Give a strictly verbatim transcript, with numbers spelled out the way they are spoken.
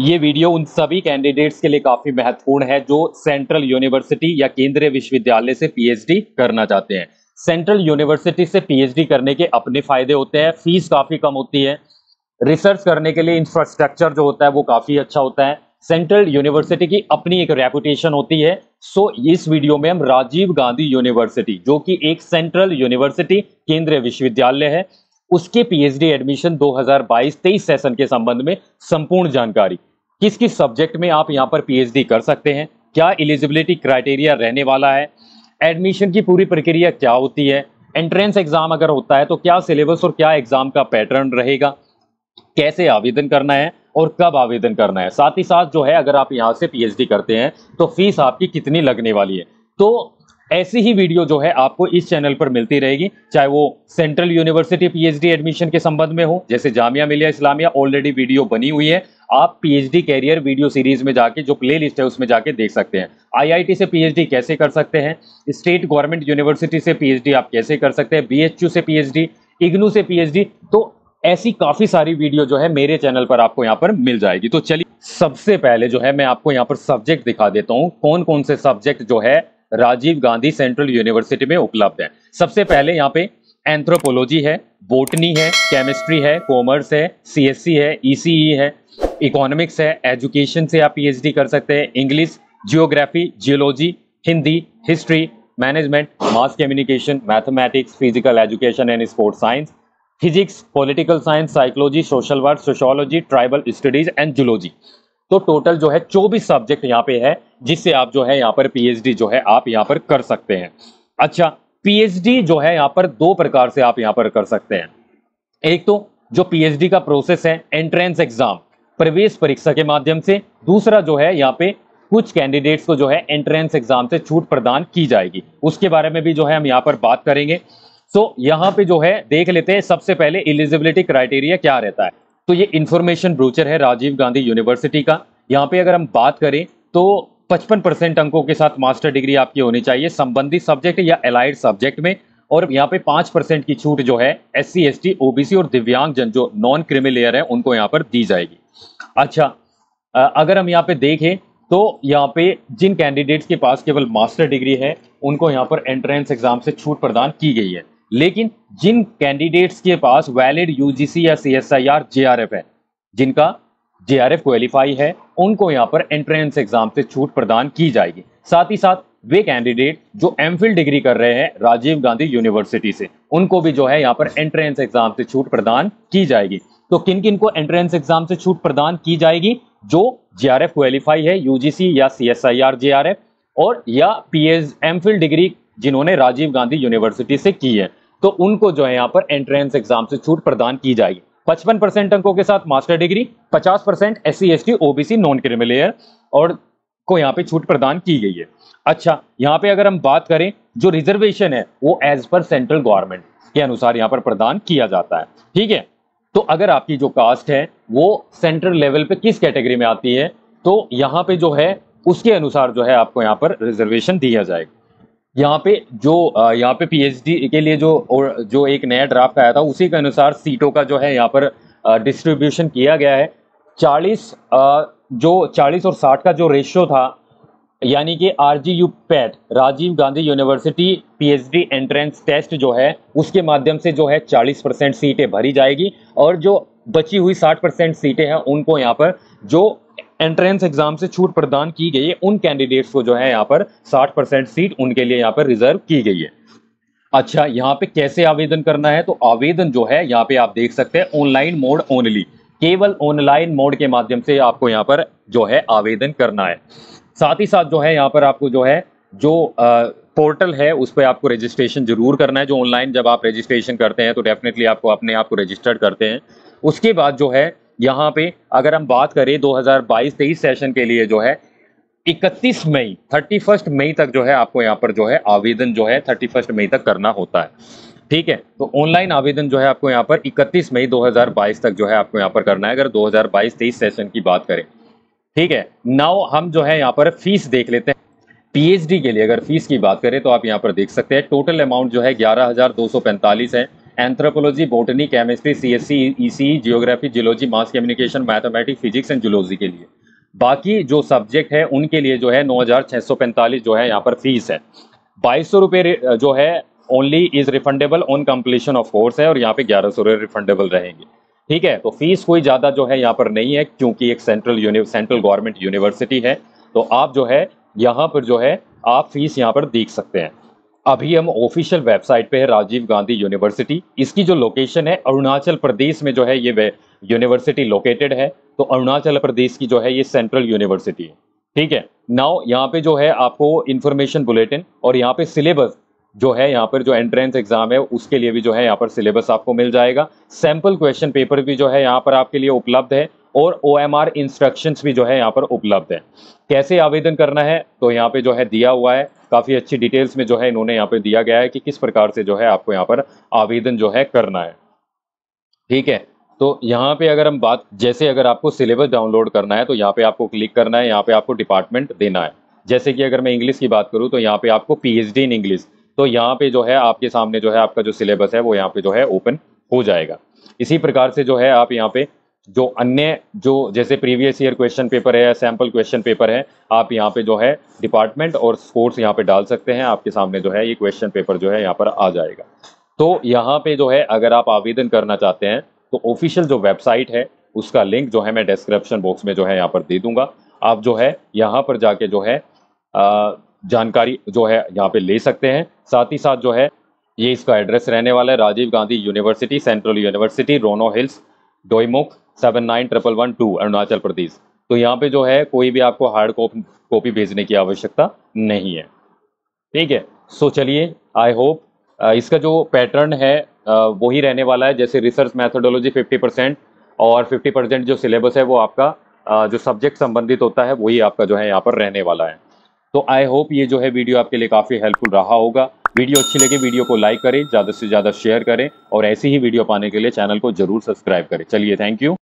ये वीडियो उन सभी कैंडिडेट्स के लिए काफी महत्वपूर्ण है जो सेंट्रल यूनिवर्सिटी या केंद्रीय विश्वविद्यालय से पीएचडी करना चाहते हैं। सेंट्रल यूनिवर्सिटी से पीएचडी करने के अपने फायदे होते हैं, फीस काफी कम होती है, रिसर्च करने के लिए इंफ्रास्ट्रक्चर जो होता है वो काफी अच्छा होता है, सेंट्रल यूनिवर्सिटी की अपनी एक रेपुटेशन होती है। सो इस वीडियो में हम राजीव गांधी यूनिवर्सिटी जो कि एक सेंट्रल यूनिवर्सिटी केंद्रीय विश्वविद्यालय है, उसके पीएचडी एडमिशन दो हज़ार बाईस तेईस सेशन के संबंध में संपूर्ण जानकारी, किस किस सब्जेक्ट में आप यहां पर पीएचडी कर सकते हैं, क्या एलिजिबिलिटी क्राइटेरिया रहने वाला है, एडमिशन की पूरी प्रक्रिया क्या होती है, एंट्रेंस एग्जाम अगर होता है तो क्या सिलेबस और क्या एग्जाम का पैटर्न रहेगा, कैसे आवेदन करना है और कब आवेदन करना है, साथ ही साथ जो है अगर आप यहाँ से पीएचडी करते हैं तो फीस आपकी कितनी लगने वाली है। तो ऐसी ही वीडियो जो है आपको इस चैनल पर मिलती रहेगी, चाहे वो सेंट्रल यूनिवर्सिटी पीएचडी एडमिशन के संबंध में हो, जैसे जामिया मिलिया इस्लामिया ऑलरेडी वीडियो बनी हुई है, आप पीएचडी कैरियर वीडियो सीरीज में जाके जो प्लेलिस्ट है उसमें जाके देख सकते हैं। आईआईटी से पीएचडी कैसे कर सकते हैं, स्टेट गवर्नमेंट यूनिवर्सिटी से पीएचडी आप कैसे कर सकते हैं, बीएचयू से पीएचडी, इग्नू से पीएचडी, तो ऐसी काफी सारी वीडियो जो है मेरे चैनल पर आपको यहाँ पर मिल जाएगी। तो चलिए सबसे पहले जो है मैं आपको यहाँ पर सब्जेक्ट दिखा देता हूँ, कौन कौन से सब्जेक्ट जो है राजीव गांधी सेंट्रल यूनिवर्सिटी में उपलब्ध है। सबसे पहले यहाँ पे एंथ्रोपोलॉजी है, बोटनी है, केमिस्ट्री है, कॉमर्स है, सीएससी है, ईसीई है, इकोनॉमिक्स है, एजुकेशन से आप पीएचडी कर सकते हैं, English, geography, geology, Hindi, history, management, mass communication, mathematics, physical education and sports science, physics, political science, psychology, social work, sociology, tribal studies and zoology. तो टोटल जो है चौबीस सब्जेक्ट यहाँ पे है जिससे आप जो है यहाँ पर पीएचडी जो है आप यहाँ पर कर सकते हैं। अच्छा, पीएचडी जो है यहाँ पर दो प्रकार से आप यहाँ पर कर सकते हैं। एक तो जो पीएचडी का प्रोसेस है एंट्रेंस एग्जाम, प्रवेश परीक्षा के माध्यम से, दूसरा जो है यहाँ पे कुछ कैंडिडेट्स को जो है एंट्रेंस एग्जाम से छूट प्रदान की जाएगी, उसके बारे में भी जो है हम यहाँ पर बात करेंगे। तो यहाँ पे जो है देख लेते हैं सबसे पहले एलिजिबिलिटी क्राइटेरिया क्या रहता है। तो ये इन्फॉर्मेशन ब्रोचर है राजीव गांधी यूनिवर्सिटी का। यहाँ पे अगर हम बात करें तो पचपन परसेंट अंकों के साथ मास्टर डिग्री आपकी होनी चाहिए संबंधित सब्जेक्ट या एलाइड सब्जेक्ट में, और यहाँ पे पाँच परसेंट की छूट जो है S C, S T, OBC और दिव्यांग जन जो नॉन क्रिमी लेयर है उनको यहाँ पर दी जाएगी। अच्छा, अगर हम यहाँ पे देखें तो यहाँ पे जिन कैंडिडेट्स के पास केवल मास्टर डिग्री है उनको यहाँ पर एंट्रेंस एग्जाम से छूट प्रदान की गई है, लेकिन जिन कैंडिडेट्स के पास वैलिड यूजीसी या सीएसआईआर जेआरएफ है, जिनका जेआरएफ क्वालिफाई है, उनको यहाँ पर एंट्रेंस एग्जाम से छूट प्रदान की जाएगी। साथ ही साथ वे कैंडिडेट जो एमफिल डिग्री कर रहे हैं राजीव गांधी यूनिवर्सिटी से, उनको भी जो है यहाँ पर एंट्रेंस एग्जाम से छूट प्रदान की जाएगी। तो किन किन को एंट्रेंस एग्जाम से छूट प्रदान की जाएगी? जो जेआरएफ क्वालिफाई है, यूजीसी या सीएसआईआर जेआरएफ, और या पीएच एमफिल डिग्री जिन्होंने राजीव गांधी यूनिवर्सिटी से की है, तो उनको जो है यहाँ पर एंट्रेंस एग्जाम से छूट प्रदान की जाएगी। पचपन परसेंट अंकों के साथ मास्टर डिग्री, पचास percent SC, ST, OBC, non criminal layer और को यहाँ पे छूट प्रदान की गई है। अच्छा, यहाँ पे अगर हम बात करें जो रिजर्वेशन है वो एज पर सेंट्रल गवर्नमेंट के अनुसार यहाँ पर प्रदान किया जाता है। ठीक है, तो अगर आपकी जो कास्ट है वो सेंट्रल लेवल पे किस कैटेगरी में आती है तो यहाँ पे जो है उसके अनुसार जो है आपको यहाँ पर रिजर्वेशन दिया जाएगा। यहाँ पे जो यहाँ पे पीएचडी के लिए जो और जो एक नया ड्राफ्ट आया था उसी के अनुसार सीटों का जो है यहाँ पर डिस्ट्रीब्यूशन किया गया है। चालीस जो चालीस और साठ का जो रेशियो था, यानी कि RGU PAT Rajiv Gandhi university PhD entrance test जो है उसके माध्यम से जो है चालीस परसेंट सीटें भरी जाएगी, और जो बची हुई साठ परसेंट सीटें हैं उनको यहाँ पर जो एंट्रेंस एग्जाम से छूट प्रदान की गई है उन कैंडिडेट्स को जो है यहाँ पर साठ परसेंट सीट उनके लिए यहाँ पर रिजर्व की गई है। अच्छा, यहाँ पे कैसे आवेदन करना है? तो आवेदन जो है यहाँ पे आप देख सकते हैं ऑनलाइन मोड ओनली, केवल ऑनलाइन मोड के माध्यम से आपको यहाँ पर जो है आवेदन करना है। साथ ही साथ जो है यहाँ पर आपको जो है जो आ, पोर्टल है उस पर आपको रजिस्ट्रेशन जरूर करना है। जो ऑनलाइन जब आप रजिस्ट्रेशन करते हैं तो डेफिनेटली आपको अपने आप को रजिस्टर्ड करते हैं। उसके बाद जो है यहाँ पे अगर हम बात करें दो हज़ार बाईस तेईस सेशन के लिए जो है इकतीस मई इकतीस मई तक जो है आपको यहाँ पर जो है आवेदन जो है इकतीस मई तक करना होता है। ठीक है, तो ऑनलाइन आवेदन जो है आपको यहाँ पर इकतीस मई दो हज़ार बाईस तक जो है आपको यहाँ पर करना है अगर दो हज़ार बाईस तेईस सेशन की बात करें। ठीक है, नाउ हम जो है यहाँ पर फीस देख लेते हैं। पीएचडी के लिए अगर फीस की बात करें तो आप यहाँ पर देख सकते हैं टोटल अमाउंट जो है ग्यारह हज़ार दो सौ पैंतालीस है। Anthropology, botany, chemistry, CSC, ECE, geography, geology, mass communication, mathematics, physics and zoology के लिए। बाकी जो सब्जेक्ट है उनके लिए जो है नौ हज़ार छः सौ पैंतालीस जो है यहाँ पर फीस है। बाईस सौ रुपये जो है only is refundable on completion of course है और यहाँ पे ग्यारह सौ रुपये रिफंडेबल रहेंगे। ठीक है, तो फीस कोई ज़्यादा जो है यहाँ पर नहीं है क्योंकि एक सेंट्रल सेंट्रल गवर्नमेंट यूनिवर्सिटी है, तो आप जो है यहाँ पर जो है आप फीस यहाँ पर देख सकते हैं। अभी हम ऑफिशियल वेबसाइट पे है राजीव गांधी यूनिवर्सिटी, इसकी जो लोकेशन है अरुणाचल प्रदेश में जो है ये यूनिवर्सिटी लोकेटेड है, तो अरुणाचल प्रदेश की जो है ये सेंट्रल यूनिवर्सिटी है। ठीक है, नाउ यहाँ पे जो है आपको इन्फॉर्मेशन बुलेटिन और यहाँ पे सिलेबस जो है यहाँ पर जो एंट्रेंस एग्जाम है उसके लिए भी जो है यहाँ पर सिलेबस आपको मिल जाएगा। सैम्पल क्वेश्चन पेपर भी जो है यहाँ पर आपके लिए उपलब्ध है और ओ एम आर इंस्ट्रक्शंस भी जो है यहाँ पर उपलब्ध है। कैसे आवेदन करना है तो यहाँ पे जो है दिया हुआ है, काफ़ी अच्छी डिटेल्स में जो है इन्होंने यहाँ पे दिया गया है कि किस प्रकार से जो है आपको यहाँ पर आवेदन जो है करना है। ठीक है, तो यहाँ पे अगर हम बात, जैसे अगर आपको सिलेबस डाउनलोड करना है तो यहाँ पे आपको क्लिक करना है, यहाँ पे आपको डिपार्टमेंट देना है। जैसे कि अगर मैं इंग्लिश की बात करूँ तो यहाँ पे आपको P H D in English, तो यहाँ पे जो है आपके सामने जो है आपका जो सिलेबस है वो यहाँ पे जो है ओपन हो जाएगा। इसी प्रकार से जो है आप यहाँ पे जो अन्य जो जैसे प्रीवियस ईयर क्वेश्चन पेपर है या सैम्पल क्वेश्चन पेपर है, आप यहाँ पे जो है डिपार्टमेंट और कोर्स यहाँ पे डाल सकते हैं। आपके सामने जो है ये क्वेश्चन पेपर जो है यहाँ पर आ जाएगा। तो यहाँ पे जो है अगर आप आवेदन करना चाहते हैं तो ऑफिशियल जो वेबसाइट है उसका लिंक जो है मैं डिस्क्रिप्शन बॉक्स में जो है यहाँ पर दे दूँगा। आप जो है यहाँ पर जाके जो है आ, जानकारी जो है यहाँ पर ले सकते हैं। साथ ही साथ जो है ये इसका एड्रेस रहने वाला है Rajiv Gandhi university, central university, Rono hills, Doimukh, seven nine triple one two, Arunachal Pradesh. तो यहाँ पे जो है कोई भी आपको हार्ड कॉपी भेजने की आवश्यकता नहीं है। ठीक है, सो चलिए, आई होप इसका जो पैटर्न है वही रहने वाला है, जैसे रिसर्च मैथडोलॉजी फिफ्टी परसेंट और फिफ्टी परसेंट जो सिलेबस है वो आपका जो सब्जेक्ट संबंधित होता है वही आपका जो है यहाँ पर रहने वाला है। तो आई होप ये जो है वीडियो आपके लिए काफ़ी हेल्पफुल रहा होगा। वीडियो अच्छी लगी, वीडियो को लाइक करें, ज़्यादा से ज़्यादा शेयर करें और ऐसी ही वीडियो पाने के लिए चैनल को जरूर सब्सक्राइब करें। चलिए, थैंक यू।